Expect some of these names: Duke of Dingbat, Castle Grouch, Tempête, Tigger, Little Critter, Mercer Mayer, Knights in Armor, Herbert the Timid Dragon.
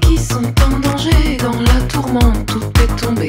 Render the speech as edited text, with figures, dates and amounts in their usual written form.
Qui sont en danger dans la tourmente, tout est tombé.